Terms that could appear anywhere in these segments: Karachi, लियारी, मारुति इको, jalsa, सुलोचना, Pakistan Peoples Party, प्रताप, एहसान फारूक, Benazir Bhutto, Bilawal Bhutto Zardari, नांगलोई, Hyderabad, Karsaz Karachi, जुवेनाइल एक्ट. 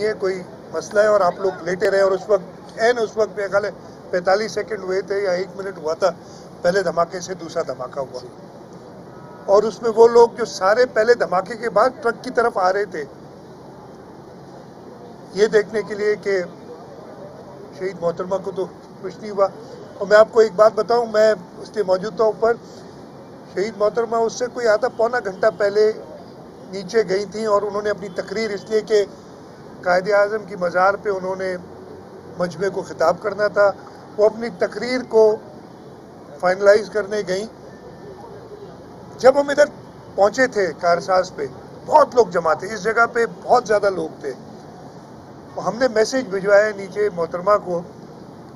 ये कोई मसला है और आप लोग लेटे रहे और उस वक्त मेरे ख्याल 45 सेकेंड हुए थे या 1 मिनट हुआ था पहले धमाके से दूसरा धमाका हुआ और उसमें वो लोग जो सारे पहले धमाके के बाद ट्रक की तरफ आ रहे थे ये देखने के लिए कि शहीद मोहतरमा को तो कुछ नहीं हुआ। और मैं आपको एक बात बताऊं, मैं उसके मौजूद था ऊपर, शहीद मोहतरमा उससे कोई आधा पौना घंटा पहले नीचे गई थी और उन्होंने अपनी तकरीर इसलिए कि कायद-ए-आज़म की मज़ार पे उन्होंने मजमे को ख़िताब करना था, वो अपनी तकरीर को फाइनलाइज करने गई। जब हम इधर पहुँचे थे कारसाज पे बहुत लोग जमा थे, इस जगह पे बहुत ज़्यादा लोग थे। हमने मैसेज भिजवाया नीचे मोहतरमा को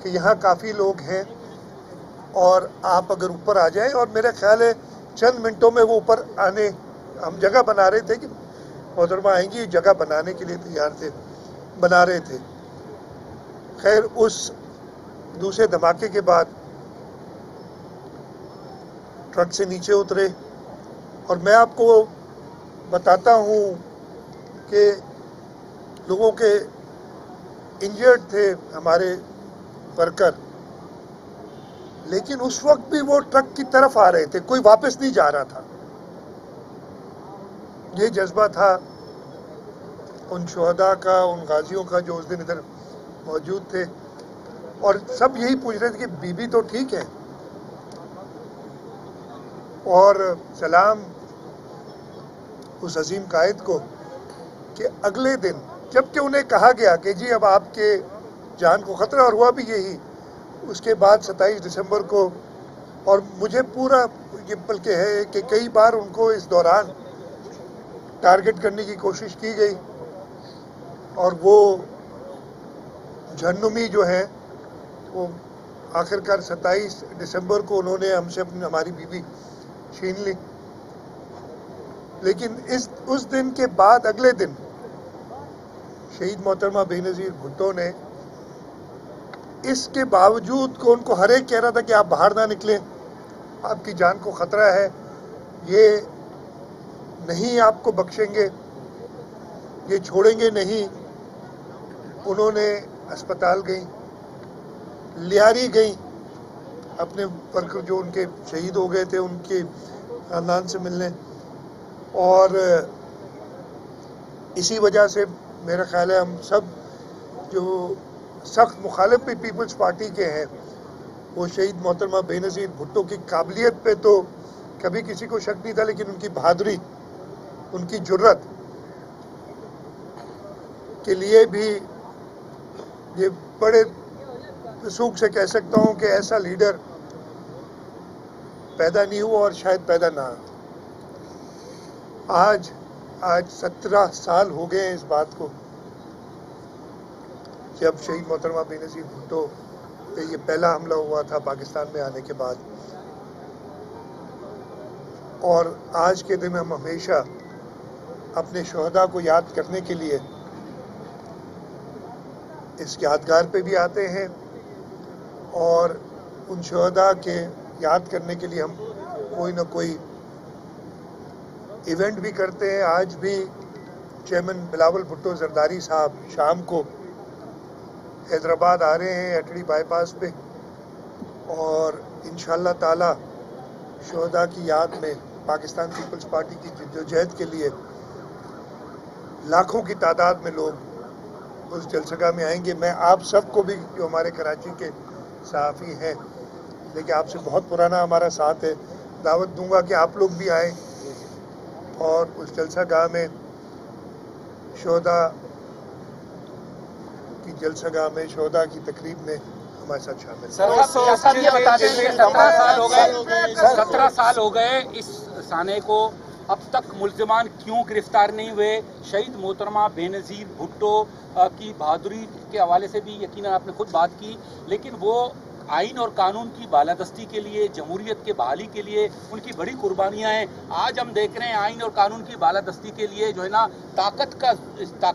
कि यहाँ काफ़ी लोग हैं और आप अगर ऊपर आ जाएं, और मेरा ख्याल है चंद मिनटों में वो ऊपर आने, हम जगह बना रहे थे कि मोहतरमा आएंगी, जगह बनाने के लिए तैयार थे, बना रहे थे। खैर उस दूसरे धमाके के बाद ट्रक से नीचे उतरे और मैं आपको बताता हूँ कि लोगों के इंजर्ड थे हमारे वर्कर, लेकिन उस वक्त भी वो ट्रक की तरफ आ रहे थे, कोई वापस नहीं जा रहा था। ये जज्बा था उन शोहदा का, उन गाजियों का जो उस दिन इधर मौजूद थे। और सब यही पूछ रहे थे कि बीबी तो ठीक है और सलाम उस अजीम कायद को, कि अगले दिन जबकि उन्हें कहा गया कि जी अब आपके जान को ख़तरा, और हुआ भी यही। उसके बाद 27 दिसंबर को, और मुझे पूरा ये बल्कि है कि कई बार उनको इस दौरान टारगेट करने की कोशिश की गई और वो जहन्नुमी जो है वो आखिरकार 27 दिसंबर को उन्होंने हमसे हमारी बीवी छीन ली। लेकिन उस दिन के बाद अगले दिन शहीद मोहतरमा बेनज़ीर भुट्टो ने इसके बावजूद को उनको हर एक कह रहा था कि आप बाहर ना निकलें, आपकी जान को ख़तरा है, ये नहीं आपको बख्शेंगे, ये छोड़ेंगे नहीं। उन्होंने अस्पताल गई, लियारी गई, अपने वर्कर जो उनके शहीद हो गए थे उनके खानदान से मिलने, और इसी वजह से मेरा ख्याल है हम सब जो सख्त मुखालिफ भी पीपल्स पार्टी के हैं वो शहीद मोहतरमा बेनज़ीर भुट्टो की काबिलियत पे तो कभी किसी को शक नहीं था, लेकिन उनकी बहादुरी, उनकी जुर्रत के लिए भी ये बड़े सूख से कह सकता हूँ कि ऐसा लीडर पैदा नहीं हुआ और शायद पैदा ना। आज 17 साल हो गए हैं इस बात को जब शहीद मोहतरमा बेनज़ीर भुट्टो पे ये पहला हमला हुआ था पाकिस्तान में आने के बाद। और आज के दिन हम हमेशा अपने शोहदा को याद करने के लिए इस यादगार पे भी आते हैं और उन शोहदा के याद करने के लिए हम कोई ना कोई इवेंट भी करते हैं। आज भी चेयरमैन बिलावल भुट्टो जरदारी साहब शाम को हैदराबाद आ रहे हैं अटड़ी बाईपास पे, और इंशाल्लाह ताला शोहदा की याद में पाकिस्तान पीपल्स पार्टी की जद्दोजहद के लिए लाखों की तादाद में लोग उस जलसगा में आएंगे। मैं आप सबको भी, जो हमारे कराची के सहाफ़ी हैं लेकिन आपसे बहुत पुराना हमारा साथ है, दावत दूंगा कि आप लोग भी आएँ और उस जलसा गाह में, शोहदा की जलसा गाह में, शोहदा की तकरीब में हमारे साथ शामिल। सर 17 साल हो गए इस साने को, अब तक मुल्ज़िमान क्यों गिरफ्तार नहीं हुए? शहीद मोहतरमा बेनज़ीर भुट्टो की बहादुरी के हवाले से भी यकीनन आपने खुद बात की, लेकिन वो आइन और कानून की बालादस्ती के लिए, जमहूरियत के बहाली के लिए उनकी बड़ी कुर्बानियाँ हैं। आज हम देख रहे हैं आइन और कानून की बालादस्ती के लिए जो है ना ताकत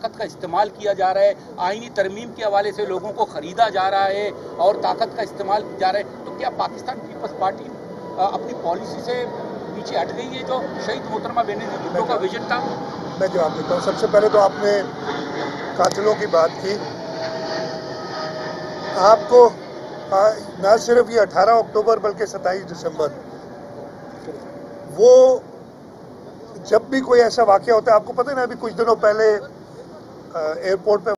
का इस्तेमाल किया जा रहा है, आइनी तरमीम के हवाले से लोगों को ख़रीदा जा रहा है और ताकत का इस्तेमाल किया जा रहा है। तो क्या पाकिस्तान पीपल्स पार्टी अपनी पॉलिसी से पीछे हट गई है जो शहीद मोहतरमा बेनज़ीर भुट्टो का विजन था? मैं जवाब देता हूँ। सबसे पहले तो आपने कातिलों की बात की, आपको ना सिर्फ ये 18 अक्टूबर बल्कि 27 दिसंबर वो जब भी कोई ऐसा वाकया होता है, आपको पता है ना, अभी कुछ दिनों पहले एयरपोर्ट पे